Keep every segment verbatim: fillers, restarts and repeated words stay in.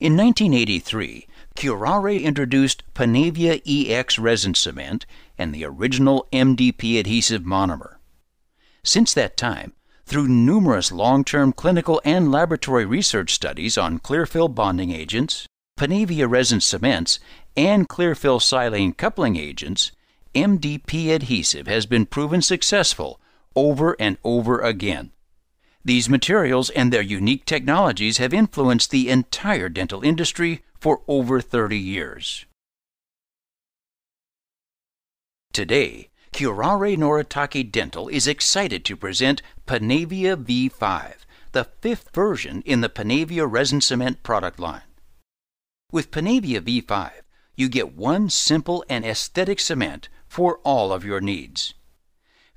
In nineteen eighty-three, Curare introduced Panavia E X resin cement and the original M D P adhesive monomer. Since that time, through numerous long-term clinical and laboratory research studies on Clearfil bonding agents, Panavia resin cements, and Clearfil silane coupling agents, M D P adhesive has been proven successful over and over again. These materials and their unique technologies have influenced the entire dental industry for over thirty years. Today, Kuraray Noritake Dental is excited to present Panavia V five, the fifth version in the Panavia resin cement product line. With Panavia V five, you get one simple and aesthetic cement for all of your needs.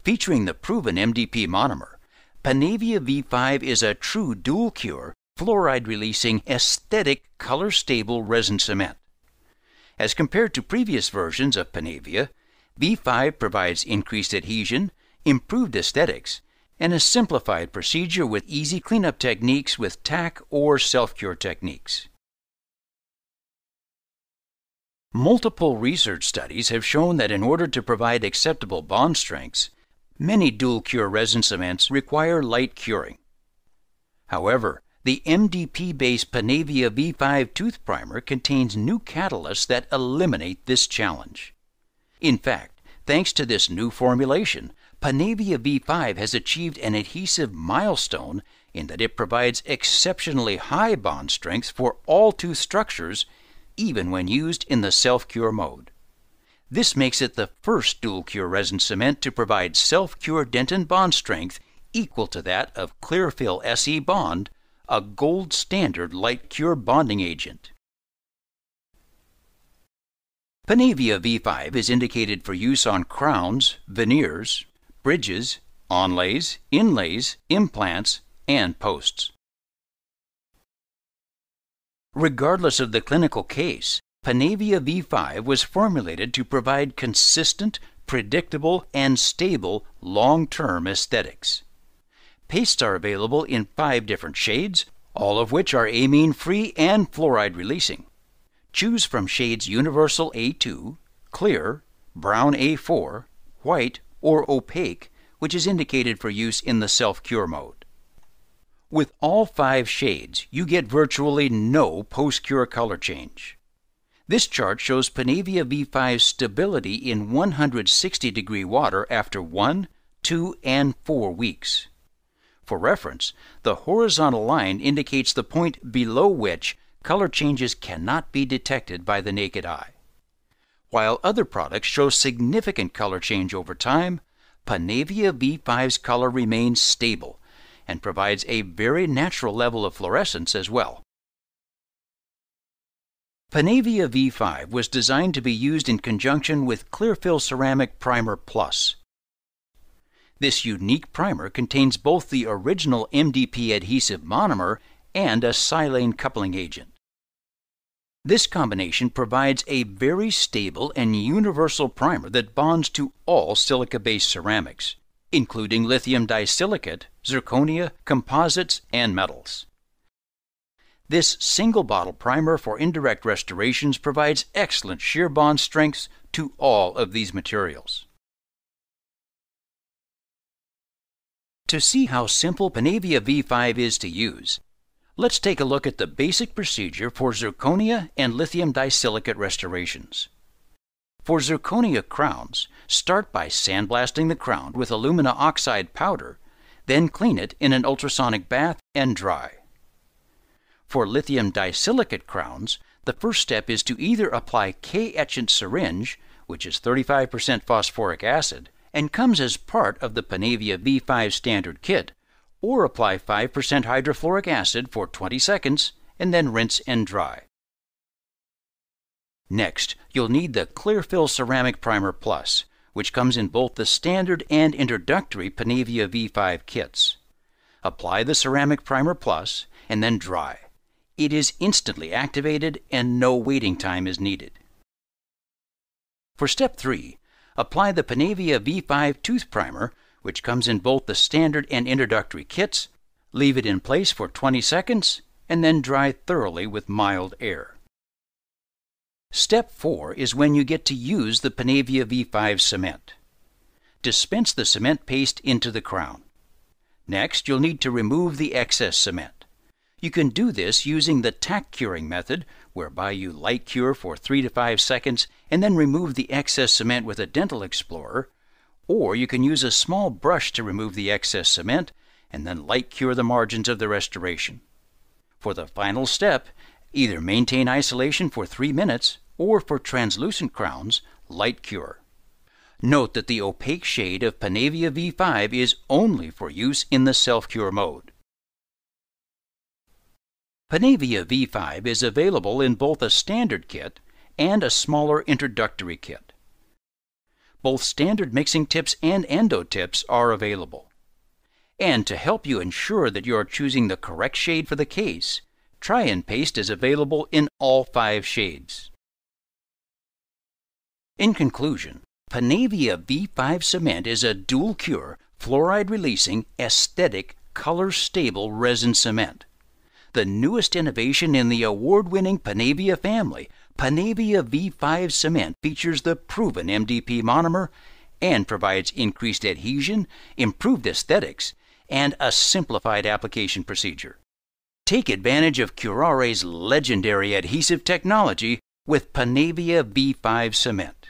Featuring the proven M D P monomer, Panavia V five is a true dual-cure, fluoride-releasing, aesthetic, color-stable resin cement. As compared to previous versions of Panavia, V five provides increased adhesion, improved aesthetics, and a simplified procedure with easy cleanup techniques with T A C or self-cure techniques. Multiple research studies have shown that in order to provide acceptable bond strengths, many dual-cure resin cements require light curing. However, the M D P-based Panavia V five tooth primer contains new catalysts that eliminate this challenge. In fact, thanks to this new formulation, Panavia V five has achieved an adhesive milestone in that it provides exceptionally high bond strengths for all tooth structures, even when used in the self-cure mode. This makes it the first dual-cure resin cement to provide self-cure dentin bond strength equal to that of Clearfil S E Bond, a gold standard light-cure bonding agent. Panavia V five is indicated for use on crowns, veneers, bridges, onlays, inlays, implants, and posts. Regardless of the clinical case, Panavia V five was formulated to provide consistent, predictable, and stable long-term aesthetics. Pastes are available in five different shades, all of which are amine-free and fluoride-releasing. Choose from shades Universal A two, Clear, Brown A four, White, or Opaque, which is indicated for use in the self-cure mode. With all five shades, you get virtually no post-cure color change. This chart shows Panavia V five's stability in one hundred sixty degree water after one, two, and four weeks. For reference, the horizontal line indicates the point below which color changes cannot be detected by the naked eye. While other products show significant color change over time, Panavia V five's color remains stable and provides a very natural level of fluorescence as well. Panavia V five was designed to be used in conjunction with Clearfil Ceramic Primer Plus. This unique primer contains both the original M D P adhesive monomer and a silane coupling agent. This combination provides a very stable and universal primer that bonds to all silica-based ceramics, including lithium disilicate, zirconia, composites, and metals. This single-bottle primer for indirect restorations provides excellent shear bond strengths to all of these materials. To see how simple Panavia V five is to use, let's take a look at the basic procedure for zirconia and lithium disilicate restorations. For zirconia crowns, start by sandblasting the crown with alumina oxide powder, then clean it in an ultrasonic bath and dry. For lithium disilicate crowns, the first step is to either apply K etchant syringe, which is thirty-five percent phosphoric acid and comes as part of the Panavia V five standard kit, or apply five percent hydrofluoric acid for twenty seconds and then rinse and dry. Next, you'll need the Clearfil Ceramic Primer Plus, which comes in both the standard and introductory Panavia V five kits. Apply the Ceramic Primer Plus and then dry. It is instantly activated and no waiting time is needed. For step three, apply the Panavia V five tooth primer, which comes in both the standard and introductory kits. Leave it in place for twenty seconds and then dry thoroughly with mild air. Step four is when you get to use the Panavia V five cement. Dispense the cement paste into the crown. Next, you'll need to remove the excess cement. You can do this using the T A C curing method, whereby you light cure for three to five seconds and then remove the excess cement with a dental explorer, or you can use a small brush to remove the excess cement and then light cure the margins of the restoration. For the final step, either maintain isolation for three minutes or, for translucent crowns, light cure. Note that the opaque shade of Panavia V five is only for use in the self-cure mode. Panavia V five is available in both a standard kit and a smaller introductory kit. Both standard mixing tips and endo tips are available. And to help you ensure that you are choosing the correct shade for the case, Try and Paste is available in all five shades. In conclusion, Panavia V five cement is a dual-cure, fluoride-releasing, aesthetic, color-stable resin cement. The newest innovation in the award-winning Panavia family, Panavia V five cement features the proven M D P monomer and provides increased adhesion, improved aesthetics, and a simplified application procedure. Take advantage of Curare's legendary adhesive technology with Panavia V five cement.